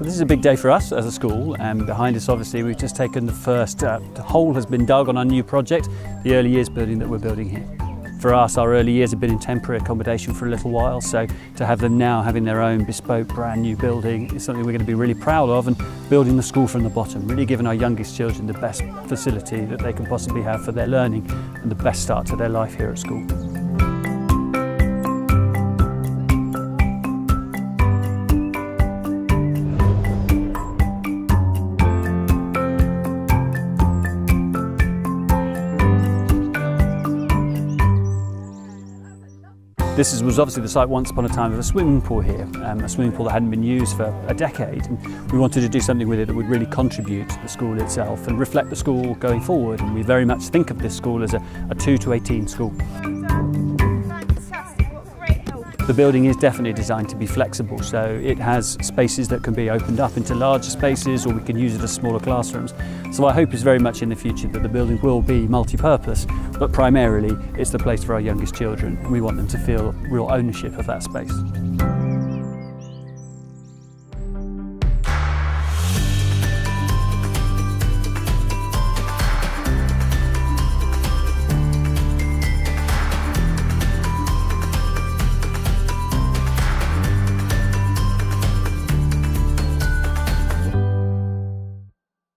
So this is a big day for us as a school, and behind us obviously we've just taken the first hole has been dug on our new project, the early years building that we're building here. For us, our early years have been in temporary accommodation for a little while, so to have them now having their own bespoke brand new building is something we're going to be really proud of, and building the school from the bottom, really giving our youngest children the best facility that they can possibly have for their learning and the best start to their life here at school. This was obviously the site once upon a time of a swimming pool here, a swimming pool that hadn't been used for a decade. And we wanted to do something with it that would really contribute to the school itself and reflect the school going forward. And we very much think of this school as a 2 to 18 school. The building is definitely designed to be flexible, so it has spaces that can be opened up into larger spaces, or we can use it as smaller classrooms. So our hope is very much in the future that the building will be multi-purpose, but primarily it's the place for our youngest children, and we want them to feel real ownership of that space.